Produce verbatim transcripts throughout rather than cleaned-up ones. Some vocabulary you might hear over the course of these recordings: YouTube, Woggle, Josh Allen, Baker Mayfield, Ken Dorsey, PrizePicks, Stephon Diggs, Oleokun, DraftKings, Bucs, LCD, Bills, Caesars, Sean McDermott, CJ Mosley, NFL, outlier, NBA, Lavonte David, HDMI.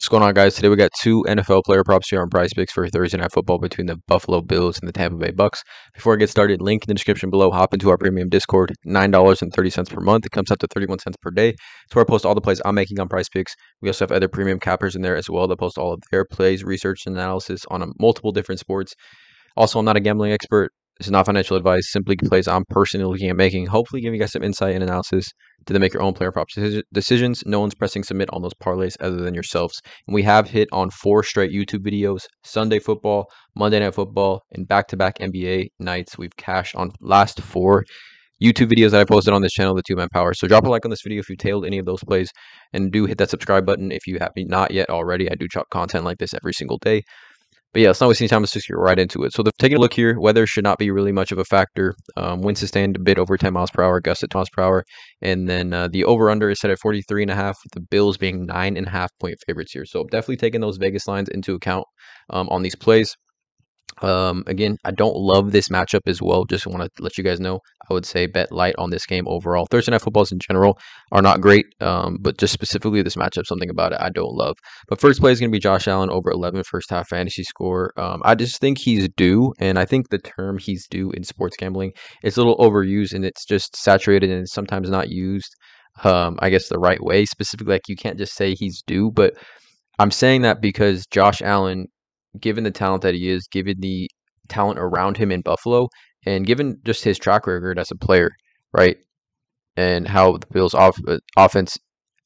What's going on, guys? Today we got two N F L player props here on PrizePicks for Thursday Night Football between the Buffalo Bills and the Tampa Bay Bucs. Before I get started, link in the description below. Hop into our premium Discord, nine dollars and thirty cents per month. It comes up to thirty-one cents per day. It's where I post all the plays I'm making on PrizePicks. We also have other premium cappers in there as well that post all of their plays, research, and analysis on a, multiple different sports. Also, I'm not a gambling expert. This is not financial advice. Simply plays I'm personally looking at making. Hopefully, giving you guys some insight and analysis to then make your own player props decisions. No one's pressing submit on those parlays other than yourselves. And we have hit on four straight YouTube videos: Sunday football, Monday night football, and back-to-back N B A nights. We've cashed on last four YouTube videos that I posted on this channel, the Two Man Power. So drop a like on this video if you tailed any of those plays, and do hit that subscribe button if you have not yet already. I do chop content like this every single day. But yeah, let's not waste any time. Let's just get right into it. So the, taking a look here, weather should not be really much of a factor. Um, wind sustained a bit over ten miles per hour, gusts at ten miles per hour. And then uh, the over-under is set at forty-three and a half, with the Bills being nine and a half point favorites here. So definitely taking those Vegas lines into account um, on these plays. Um, again, I don't love this matchup as well. Just want to let you guys know, I would say bet light on this game overall. Thursday night footballs in general are not great, um, but just specifically this matchup, something about it I don't love. But first play is going to be Josh Allen over eleven first half fantasy score. Um, I just think he's due, and I think the term he's due in sports gambling is a little overused, and it's just saturated and sometimes not used, um, I guess, the right way. Specifically, like, you can't just say he's due, but I'm saying that because Josh Allen, given the talent that he is, given the talent around him in Buffalo, and given just his track record as a player, right, and how the Bills' off offense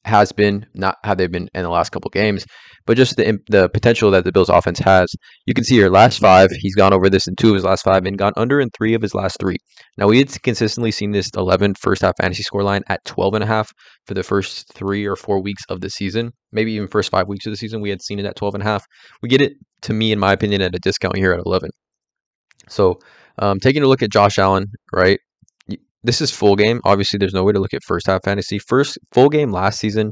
has been, not how they've been in the last couple games, but just the the potential that the Bills' offense has. You can see here, last five, he's gone over this in two of his last five, and gone under in three of his last three. Now, we had consistently seen this eleven first half fantasy score line at twelve and a half for the first three or four weeks of the season, maybe even first five weeks of the season. We had seen it at twelve and a half. We get it, to me, in my opinion, at a discount here at eleven. So, um, taking a look at Josh Allen, right? This is full game. Obviously, there's no way to look at first half fantasy. First full game last season,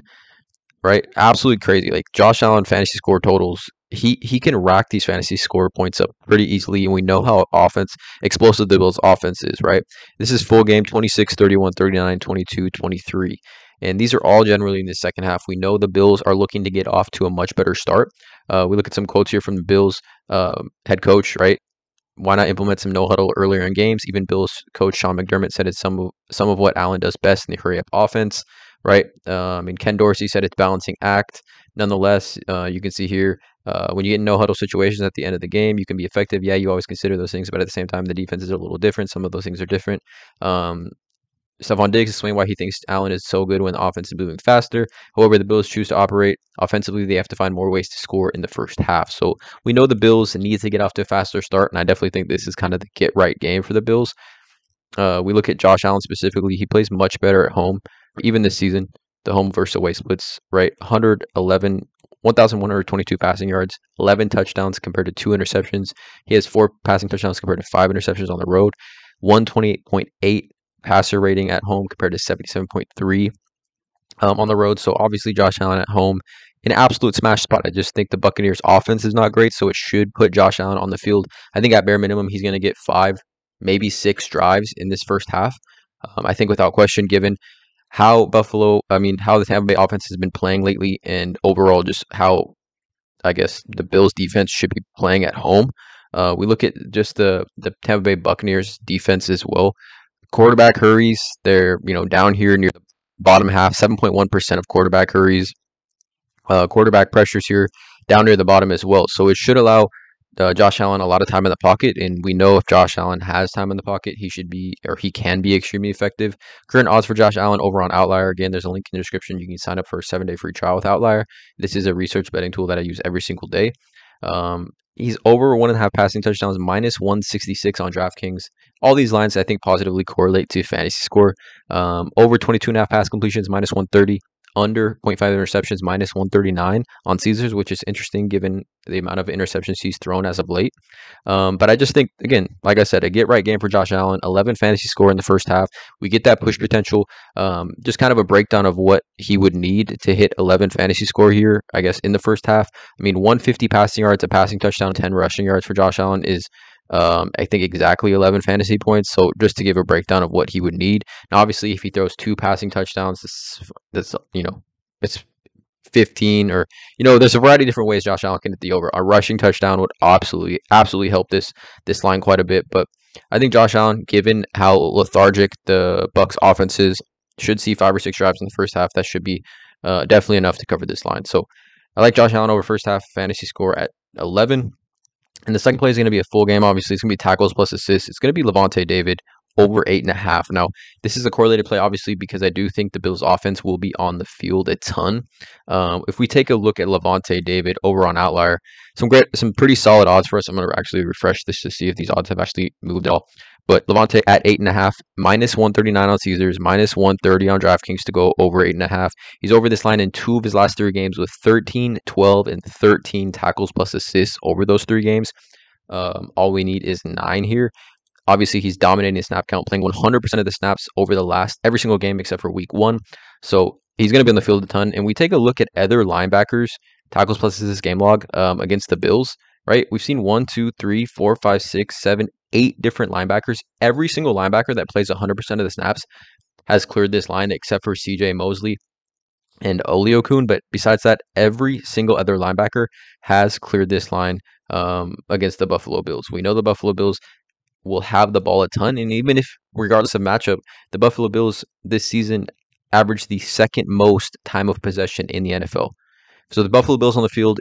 right? Absolutely crazy. Like, Josh Allen fantasy score totals, he he can rack these fantasy score points up pretty easily, and we know how offense explosive the Bills' offense is, right? This is full game, twenty-six, thirty-one, thirty-nine, twenty-two, twenty-three. And these are all generally in the second half. We know the Bills are looking to get off to a much better start. Uh, we look at some quotes here from the Bills uh, head coach, right? Why not implement some no-huddle earlier in games? Even Bills coach Sean McDermott said it's some of, some of what Allen does best in the hurry-up offense, right? Um, and Ken Dorsey said it's balancing act. Nonetheless, uh, you can see here, uh, when you get in no-huddle situations at the end of the game, you can be effective. Yeah, you always consider those things, but at the same time, the defenses are a little different. Some of those things are different. Um, Stephon Diggs explained why he thinks Allen is so good when the offense is moving faster. However, the Bills choose to operate offensively. They have to find more ways to score in the first half. So we know the Bills need to get off to a faster start, and I definitely think this is kind of the get-right game for the Bills. Uh, we look at Josh Allen specifically. He plays much better at home, even this season, the home versus away splits, right? one hundred eleven, one thousand one hundred twenty-two passing yards, eleven touchdowns compared to two interceptions. He has four passing touchdowns compared to five interceptions on the road, one twenty-eight point eight. passer rating at home compared to seventy-seven point three um, on the road. So obviously Josh Allen at home, an absolute smash spot. I just think the Buccaneers offense is not great, so it should put Josh Allen on the field. I think at bare minimum, he's going to get five, maybe six drives in this first half. Um, I think without question, given how Buffalo, I mean, how the Tampa Bay offense has been playing lately, and overall just how, I guess, the Bills defense should be playing at home. Uh, we look at just the, the Tampa Bay Buccaneers defense as well. Quarterback hurries, they're, you know, down here near the bottom half, seven point one percent of quarterback hurries. Uh, quarterback pressures here down near the bottom as well. So it should allow uh, Josh Allen a lot of time in the pocket. And we know if Josh Allen has time in the pocket, he should be, or he can be, extremely effective. Current odds for Josh Allen over on Outlier. Again, there's a link in the description. You can sign up for a seven day free trial with Outlier. This is a research betting tool that I use every single day. Um, He's over one and a half passing touchdowns, minus one sixty-six on DraftKings. All these lines, I think, positively correlate to fantasy score. Um, over twenty-two and a half pass completions, minus one thirty. Under zero point five interceptions, minus one thirty-nine on Caesars, which is interesting given the amount of interceptions he's thrown as of late. Um, but I just think, again, like I said, a get-right game for Josh Allen. eleven fantasy score in the first half. We get that push potential. Um, just kind of a breakdown of what he would need to hit eleven fantasy score here, I guess, in the first half. I mean, one hundred fifty passing yards, a passing touchdown, ten rushing yards for Josh Allen is, um, I think, exactly eleven fantasy points. So just to give a breakdown of what he would need. Now, obviously, if he throws two passing touchdowns, this, this, you know, it's fifteen, or, you know, there's a variety of different ways Josh Allen can hit the over. A rushing touchdown would absolutely, absolutely help this this line quite a bit. But I think Josh Allen, given how lethargic the Bucs offense is, should see five or six drives in the first half. That should be uh, definitely enough to cover this line. So I like Josh Allen over first half fantasy score at eleven. And the second play is going to be a full game. Obviously, it's going to be tackles plus assists. It's going to be Lavonte David over eight and a half. Now, this is a correlated play, obviously, because I do think the Bills' offense will be on the field a ton. Um, if we take a look at Lavonte David over on Outlier, some great, some pretty solid odds for us. I'm going to actually refresh this to see if these odds have actually moved at all. But Lavonte at eight and a half, minus one thirty-nine on Caesars, minus one thirty on DraftKings to go over eight and a half. He's over this line in two of his last three games with thirteen, twelve, and thirteen tackles plus assists over those three games. Um, all we need is nine here. Obviously, he's dominating his snap count, playing one hundred percent of the snaps over the last, every single game except for week one. So he's going to be on the field a ton. And we take a look at other linebackers, tackles plus assists game log um, against the Bills, right? We've seen one, two, three, four, five, six, seven, eight different linebackers. Every single linebacker that plays one hundred percent of the snaps has cleared this line except for C J Mosley and Oleokun. But besides that, every single other linebacker has cleared this line um, against the Buffalo Bills. We know the Buffalo Bills will have the ball a ton, and even if, regardless of matchup, the Buffalo Bills this season averaged the second most time of possession in the N F L. So the Buffalo Bills on the field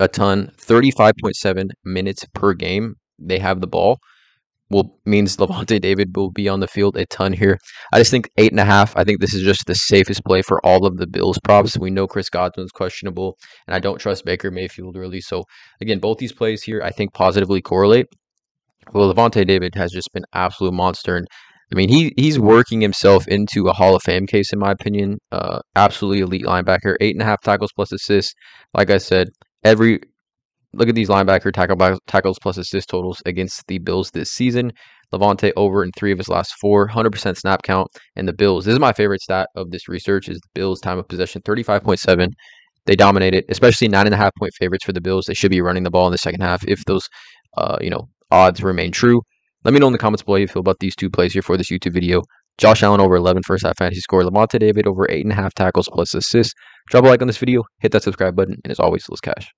a ton, thirty-five point seven minutes per game they have the ball, will means Lavonte David will be on the field a ton here. I just think eight and a half, I think this is just the safest play for all of the Bills props. We know Chris Godwin's questionable, and I don't trust Baker Mayfield really. So again, both these plays here I think positively correlate. Well, Lavonte David has just been an absolute monster. And I mean, he he's working himself into a Hall of Fame case, in my opinion. Uh, absolutely elite linebacker. Eight and a half tackles plus assists. Like I said, every look at these linebacker tackle, tackles plus assist totals against the Bills this season. Lavonte over in three of his last four, one hundred percent snap count. And the Bills, this is my favorite stat of this research, is the Bills' time of possession, thirty-five point seven. They dominate it, especially nine and a half point favorites for the Bills. They should be running the ball in the second half if those, uh, you know, odds remain true. Let me know in the comments below how you feel about these two plays here for this YouTube video. Josh Allen over eleven first half fantasy score, Lavonte David over eight and a half tackles plus assists. Drop a like on this video, hit that subscribe button, and as always, let's cash.